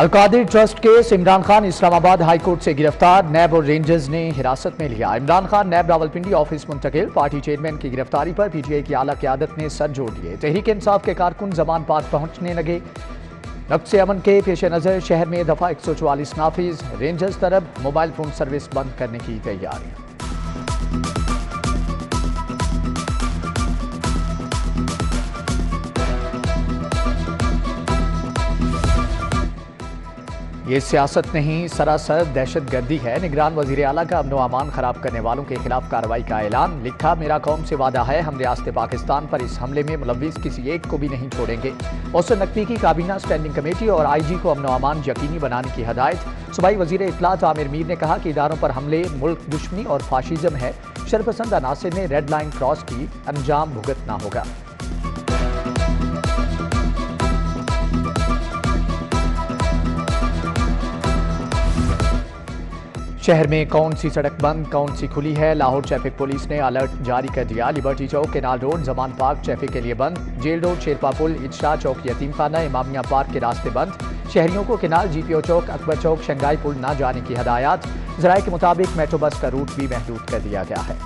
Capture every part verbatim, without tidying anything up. Al-Qadir trust case, Imran Khan Islamabad high court से गिरफ्तार, NAB और रेंजर्स ने हिरासत में लिया। इमरान खान नैब रावलपिंडी ऑफिस मुंतकिल, पार्टी चेयरमैन की गिरफ्तारी पर पीटीआई की आला क़यादत ने सर जोड़ लिए। तहरीक इंसाफ के कारकुन जमान पार्क पहुंचने लगे। नक्से अमन के पेश नज़र शहर में दफा एक सौ चवालीस नाफिज, रेंजर्स तरफ मोबाइल फोन सर्विस बंद करने की तैयारी। ये सियासत नहीं सरासर दहशतगर्दी है, निगरान वजीर आला का अमन अमान खराब करने वालों के खिलाफ कार्रवाई का ऐलान। लिखा, मेरा कौम से वादा है, हम रियासत पाकिस्तान पर इस हमले में मुलविस किसी एक को भी नहीं छोड़ेंगे। औसन नकवी की काबीना स्टैंडिंग कमेटी और आई जी को अमन अमान यकीनी बनाने की हदायत। सूबाई वजीर इतलात आमिर मीर ने कहा कि इदारों पर हमले मुल्क दुश्मनी और फाशिज़म है। शरपसंद अनासर ने रेड लाइन क्रॉस की, अंजाम भुगतना होगा। शहर में कौन सी सड़क बंद कौन सी खुली है, लाहौर ट्रैफिक पुलिस ने अलर्ट जारी कर दिया। Liberty Chowk, Canal road, Zaman park traffic के लिए बंद। जेल रोड, शेरपा पुल, इच्छा चौक, यतीम खाना, इमामिया पार्क के रास्ते बंद। शहरियों को Canal GPO Chowk, Akbar Chowk, Shanghai पुल ना जाने की हदायत। जराए के मुताबिक मेट्रो बस का रूट भी महदूद कर दिया गया है।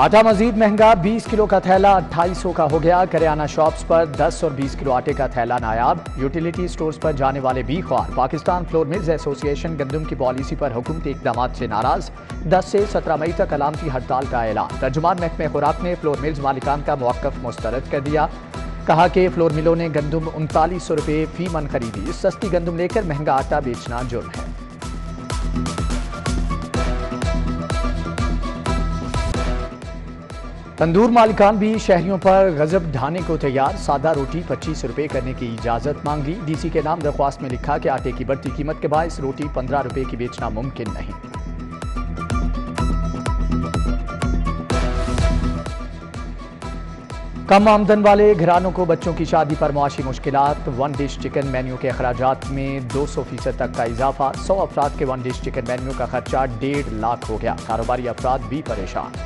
आटा मजीद महंगा, बीस किलो का थैला अट्ठाईस सौ का हो गया। करियाना शॉप्स पर दस और बीस किलो आटे का थैला नायाब। यूटिलिटी स्टोर्स पर जाने वाले भी ख्वार। पाकिस्तान फ्लोर मिल्स एसोसिएशन गंदम की पॉलिसी पर हुकूमती इकदाम से नाराज। दस से सत्रह मई तक अलामती हड़ताल का ऐलान। तर्जुमान महकमे खुराक ने फ्लोर मिल्स मालिकान का मौक़िफ़ मुस्तरद कर दिया। कहा कि फ्लोर मिलों ने गंदम उनतालीस सौ रुपये फी मन खरीदी। सस्ती गंदम लेकर महंगा आटा बेचना जुर्म है। तंदूर मालिकान भी शहरियों पर गजब ढाने को तैयार। सादा रोटी पच्चीस रुपये करने की इजाज़त मांगी। डीसी के नाम दरख्वास्त में लिखा कि आटे की बढ़ती कीमत के बायस रोटी पंद्रह रुपये की बेचना मुमकिन नहीं। कम आमदन वाले घरानों को बच्चों की शादी पर मुआशी मुश्किलात। वन डिश चिकन मेन्यू के अखराजात में दो सौ फीसद तक का इजाफा। सौ अफराद के वन डिश चिकन मेन्यू का खर्चा डेढ़ लाख हो गया। कारोबारी अफराद भी परेशान।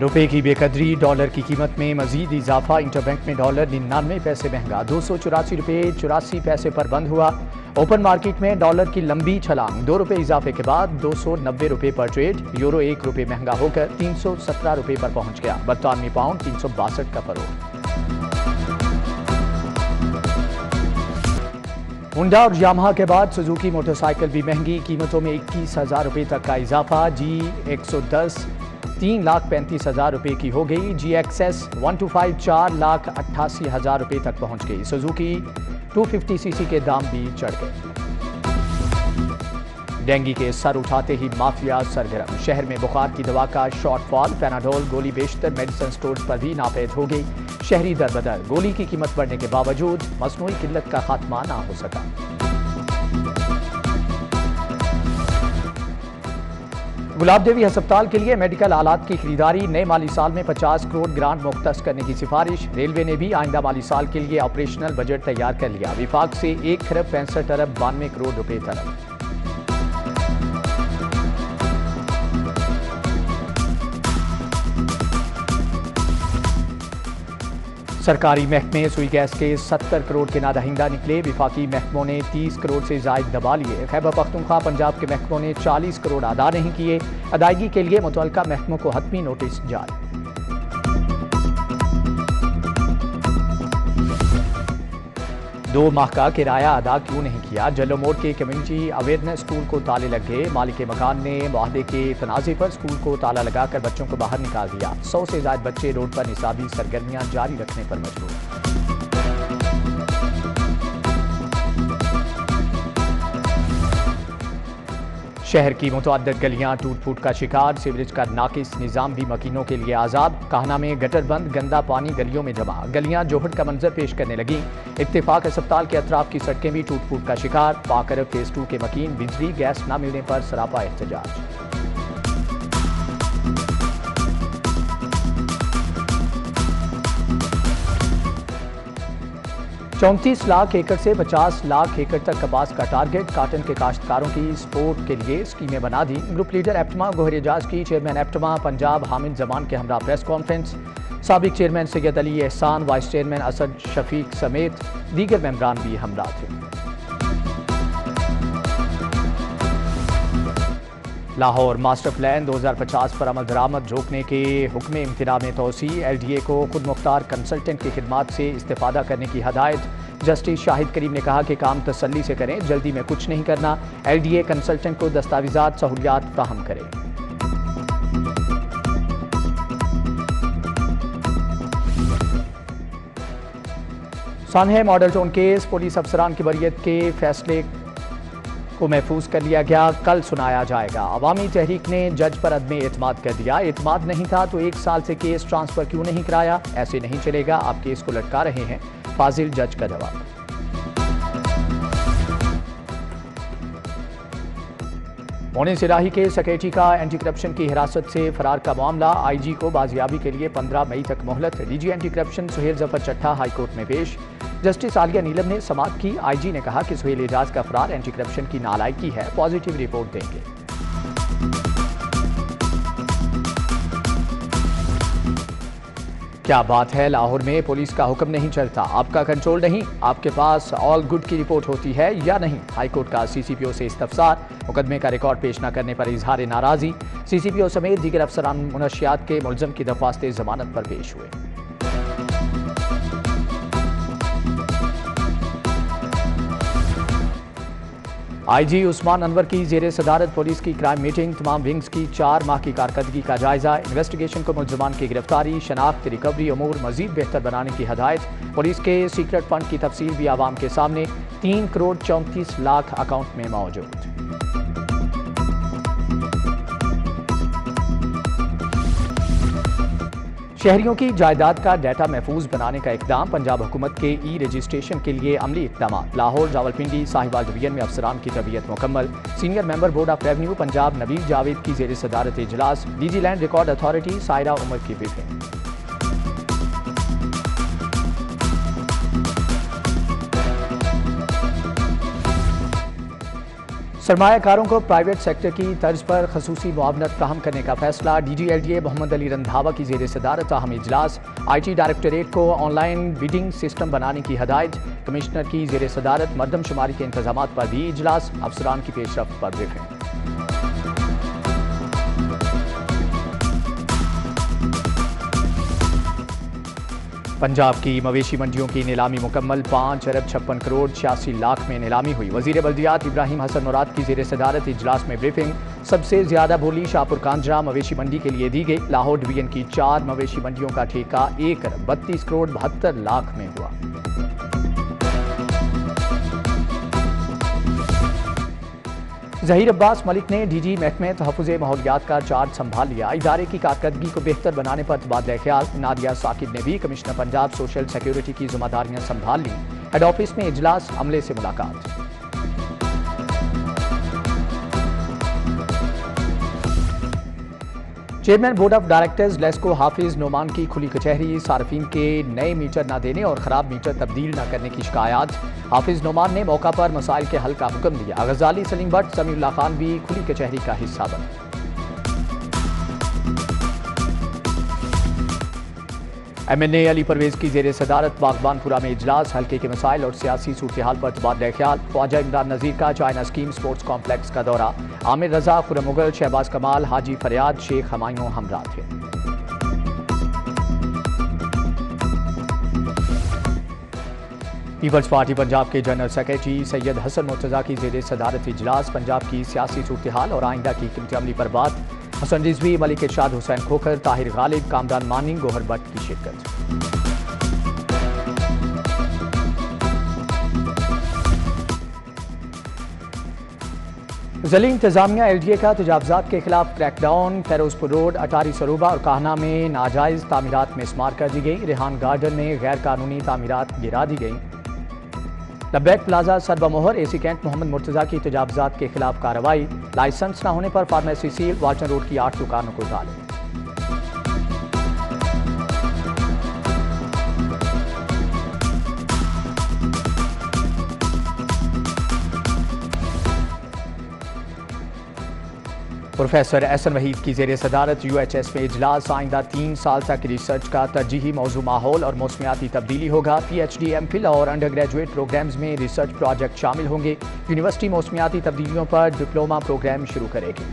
रुपए की बेकदरी, डॉलर की कीमत में मजीद इजाफा। इंटरबैंक में डॉलर निन्यानवे पैसे महंगा, दो सौ चौरासी रुपये चौरासी पैसे पर बंद हुआ। ओपन मार्केट में डॉलर की लंबी छलांग, दो रुपये इजाफे के बाद दो सौ नब्बे रुपये पर ट्रेड। यूरो एक रुपये महंगा होकर तीन सौ सत्रह रुपये पर पहुंच गया। बरतानवी पाउंड तीन सौ बासठ का फरोख्त। होंडा और यामाहा के बाद सुजुकी मोटरसाइकिल भी महंगी, कीमतों में इक्कीस हज़ार रुपये तक का इजाफा। जी एक सौ दस तीन लाख पैंतीस हज़ार रुपये की हो गई। G X S one two five चार लाख अट्ठासी हज़ार रुपये तक पहुंच गई। सुजुकी दो सौ पचास सीसी के दाम भी चढ़ गए। डेंगू के सर उठाते ही माफिया सरगर्म, शहर में बुखार की दवा का शॉर्टफॉल। पैनाडोल गोली बेशतर मेडिसिन स्टोर्स पर भी नापेद हो गई। शहरी दर बदर, गोली की कीमत बढ़ने के बावजूद मसनूई किल्लत का खात्मा ना हो सका। गुलाब देवी हस्पताल के लिए मेडिकल आलात की खरीदारी, नए माली साल में पचास करोड़ ग्रांट मुख्तस करने की सिफारिश। रेलवे ने भी आइंदा माली साल के लिए ऑपरेशनल बजट तैयार कर लिया। विफाक से एक खरब पैंसठ अरब बानवे करोड़ रुपए तलब। सरकारी महकमे सुई गैस के सत्तर करोड़ के नादहिंदा निकले। विफाकी महकमों ने तीस करोड़ से जायद दबा लिए। खैबर पख्तूनख्वा पंजाब के महकमों ने चालीस करोड़ अदा नहीं किए। अदायगी के लिए मुतल्लिका महकमों को हतमी नोटिस जारी। दो माह का किराया अदा क्यों नहीं किया, जल्लो मोड़ के कम्युनिटी अवेयरनेस स्कूल को ताले लग गए। मालिक मकान ने मुआहदे के तनाज़े पर स्कूल को ताला लगाकर बच्चों को बाहर निकाल दिया। सौ से ज्यादा बच्चे रोड पर निसाबी सरगर्मियां जारी रखने पर मजबूर। शहर की मुतअद्दिद गलियां टूट फूट का शिकार, सीवरेज का नाकिस निज़ाम भी मकीनों के लिए आज़ाब। कान्हा में गटर बंद, गंदा पानी गलियों में जमा। गलियां जोहड़ का मंजर पेश करने लगी। इत्तिफाक अस्पताल के अतराफ की सड़कें भी टूट फूट का शिकार। पाक अरब फेज टू के मकीन बिजली गैस न मिलने पर सरापा एहतजाज। चौंतीस लाख एकड़ से पचास लाख एकड़ तक कपास का टारगेट, काटन के काश्तकारों की सपोर्ट के लिए स्कीमें बना दी। Group leader APTMA Gohar Ijaz की चेयरमैन एप्टमा पंजाब हामिद जमान के हमरा प्रेस कॉन्फ्रेंस। साबिक chairman Syed Ali Ehsan, vice chairman Asad Shafiq समेत दीगर मेम्बरान भी हमरा थे। लाहौर मास्टर प्लान दो हज़ार पचास पर अमल दरामद रोकने के हुक्म इम्तना में तोसी। एल डी ए को खुद मुख्तार कंसल्टेंट की खिदमत से इस्तेफादा करने की हदायत। जस्टिस शाहिद करीम ने कहा कि काम तसल्ली से करें, जल्दी में कुछ नहीं करना। एल डी ए कंसल्टेंट को दस्तावेजात सहूलियात फ्राहम करें। सान्हे मॉडल टाउन केस पुलिस अफसरान की बरियत के फैसले को महफूज कर लिया गया, कल सुनाया जाएगा। अवामी तहरीक ने जज पर अदम एतमाद कर दिया। एतमाद नहीं था तो एक साल से केस ट्रांसफर क्यों नहीं कराया, ऐसे नहीं चलेगा, आप केस को लटका रहे हैं, फाजिल जज का जवाब। मोहन सिराही के सेक्रेटरी का एंटी करप्शन की हिरासत से फरार का मामला, आईजी को बाजियाबी के लिए पंद्रह मई तक मोहलत। DG anti corruption Sohail Zafar Chattha high court में पेश। जस्टिस आलिया नीलम ने समाप्त की। आईजी ने कहा कि सुहेल एजाज का फरार एंटी करप्शन की नालायकी है, पॉजिटिव रिपोर्ट देंगे। क्या बात है, लाहौर में पुलिस का हुक्म नहीं चलता, आपका कंट्रोल नहीं, आपके पास ऑल गुड की रिपोर्ट होती है या नहीं। हाईकोर्ट का सीसीपीओ से इस्तफसार, मुकदमे का रिकॉर्ड पेश न करने पर इजहार नाराजगी। सीसीपीओ समेत दीगर अफसरान मुनशियात के मुलजम की दरख्वास्तें जमानत पर पेश हुए। आईजी उस्मान अनवर की जेरे सदारत पुलिस की क्राइम मीटिंग। तमाम विंग्स की चार माह की कारकर्दगी का जायजा। इन्वेस्टिगेशन को मुलजमान की गिरफ्तारी, शनाख्त, रिकवरी अमूर मजीद बेहतर बनाने की हदायत। पुलिस के सीक्रेट फंड की तफसील भी आवाम के सामने, तीन करोड़ चौंतीस लाख अकाउंट में मौजूद। शहरियों की जायदाद का डाटा महफूज बनाने का इकदाम, पंजाब हुकूमत के ई रजिस्ट्रेशन के लिए अमली इकदाम। लाहौर रावलपिंडी साहिवाल डिवीजन में अफसरान की तबीयत मुकम्मल। Senior member board of revenue Punjab Nabeel Javed की जेर सदारत इजलास। DG land record authority Saira Umar की ब्रीफिंग। सरमायाकारों को प्राइवेट सेक्टर की तर्ज पर खसूसी मुआवनत फ्राहम करने का फैसला। डीजी एलडीए मोहम्मद अली रंधावा की जेर सदारत अहम इजलास। आईटी डायरेक्टोरेट को ऑनलाइन बिडिंग सिस्टम बनाने की हदायत। कमिश्नर की जेर सदारत मरदमशुमारी के इंतजाम पर भी इजलास। अफसरान की पेशरफ्त पर ब्रीफिंग। पंजाब की मवेशी मंडियों की नीलामी मुकम्मल, पाँच अरब छप्पन करोड़ छियासी लाख में नीलामी हुई। वजीर बल्दियात इब्राहिम हसन मुराद की जेर सदारत इजलास में ब्रीफिंग। सबसे ज्यादा बोली शाहपुर कांजरा मवेशी मंडी के लिए दी गई। लाहौर डिवीजन की चार मवेशी मंडियों का ठेका एक अरब बत्तीस करोड़ बहत्तर लाख में हुआ। जहीर अब्बास मलिक ने डीजी महकमे तहफ़्फ़ुज़े माहौलियात का चार्ज संभाल लिया। इदारे की कारकर्दगी को बेहतर बनाने पर तबादला ख्याल। नादिया साकिब ने भी कमिश्नर पंजाब सोशल सिक्योरिटी की जिम्मेदारियां संभाल लीं। हेड ऑफिस में इजलास, अमले से मुलाकात। Chairman board of directors LESCO Hafiz Noman की खुली कचहरी। सार्फिन के नए मीटर न देने और ख़राब मीटर तब्दील न करने की शिकायत। हाफिज नोमान ने मौका पर मसाइल के हल का हुक्म दिया। गजाली, सलीम भट्ट, समीउल्लाह खान भी खुली कचहरी का हिस्सा बने। M N A Ali Pervaiz की जेर सदारत बागबानपुरा में इजलास। हल्के के मसाइल और सियासी सूरतहाल पर तबादला ख्याल। ख्वाजा इमरान नज़ीर का चाइना स्कीम स्पोर्ट्स कॉम्प्लेक्स का दौरा। आमिर रजा, खुर्रम मुगल, शहबाज कमाल, हाजी फरियाद, शेख हमायूं हमरा थे। पीपल्स पार्टी पंजाब के जनरल सेक्रेटरी सैयद हसन मुर्तजा की जेर सदारत इजलास। पंजाब की सियासी सूरतहाल और आइंदा की कीमती अमली पर बात। हसन रिजवी, मलिक इरशाद हुसैन खोखर, ताहिर गालिब, कामरान मानी, गोहर भट्ट की शिरकत। जिली इंतजामिया एलडीए का तजावजात के खिलाफ क्रैकडाउन। फैरोजपुर रोड, अटारी सरूबा और काहना में नाजायज तामीरात में शुमार कर दी गई। रिहान गार्डन में गैर कानूनी तामीरात गिरा दी गई। लब्बैक प्लाजा, सरबमोहर, एसी कैंट मोहम्मद मुर्तजा की तजावजात के खिलाफ कार्रवाई। लाइसेंस न होने पर फार्मेसी सील। वाटन रोड की आठ दुकानों को ताले। प्रोफेसर एहसन वहीद की ज़ेर सदारत यू एच एस में इजलास आइंदा तीन साल तक रिसर्च का तरजीही मौजू माहौल और मौसमियाती तब्दीली होगा। P H D M phil और अंडर ग्रेजुएट प्रोग्राम्स में रिसर्च प्रोजेक्ट शामिल होंगे। यूनिवर्सिटी मौसमियाती तब्दीलियों पर डिप्लोमा प्रोग्राम शुरू करेगी।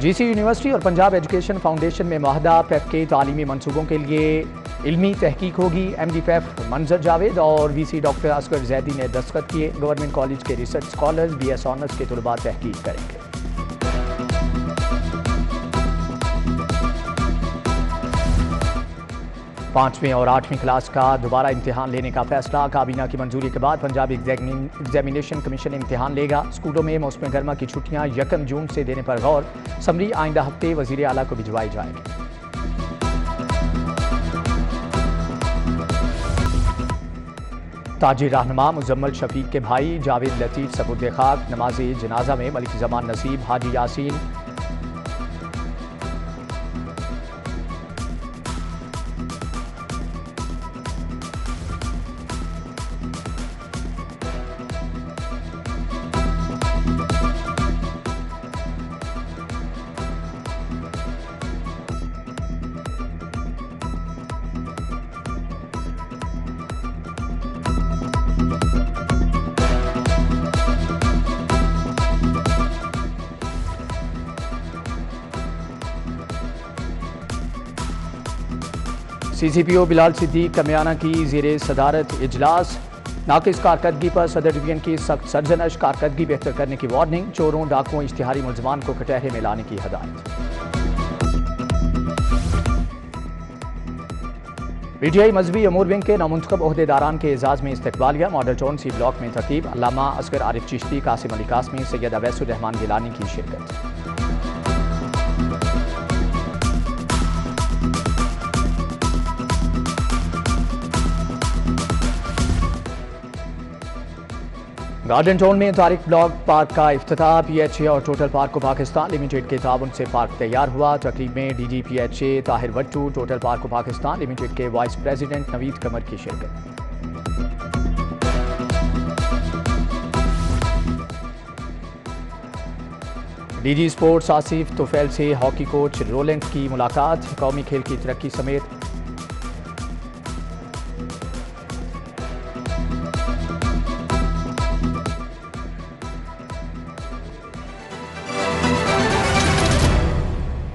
जी सी यूनिवर्सिटी और पंजाब एजुकेशन फाउंडेशन में माहदा पैफ के तालीमी मनसूबों के लिए इल्मी तहकीक होगी। M D PAF Manzar Javed और V C doctor Asghar Zaidi ने दस्तखत किए। गवर्नमेंट कॉलेज के research scholars B S honours के तलबा तहकीक करेंगे। पाँचवें और आठवीं क्लास का दोबारा इम्तहान लेने का फैसला। काबीना की मंजूरी के बाद पंजाब एग्जामिनेशन कमीशन इम्तहान लेगा। स्कूलों में मौसम गर्मा की छुट्टियां यकम जून से देने पर गौर। समरी आइंदा हफ्ते वजीर आला को भिजवाई जाएगी। ताजिर रहनुमा मुजम्मल शफीक के भाई जावेद लतीफ़ सबूत खाक नमाज जनाजा में मलिक जमान नसीब हाजी यासीन सीसीपीओ बिलाल सिद्दीक कमियाना की ज़ेरे सदारत इजलास। नाकिस कारकर्दगी पर सदर डिवीजन की सख्त सरजनश। कारकर्दगी बेहतर करने की वार्निंग। चोरों डाकुओं इश्तिहारी मुलजमान को कटहरे में लाने की हदायत। पीटीआई मजहबी अमूर विंग के नामुंतखब अहदेदारान के एजाज़ में इस्तकबालिया। मॉडल टाउन सी ब्लॉक में तक़रीब। अल्लामा असगर आरिफ चिश्ती कासिम अली कासमी सैयद अवैसुर रहमान गिलानी की शिरकत। गार्डन टाउन में तारिक ब्लॉक पार्क का इफ्तिताह। पी एच ए और टोटल पार्क को पाकिस्तान लिमिटेड के ताबन से पार्क तैयार हुआ। तकरीब में D G P H A Tahir Wattoo total park को पाकिस्तान लिमिटेड के वाइस प्रेसिडेंट नवीद कमर की शिरकत। D G sports Asif Tufail से हॉकी कोच रोलैंड की मुलाकात। कौमी खेल की तरक्की समेत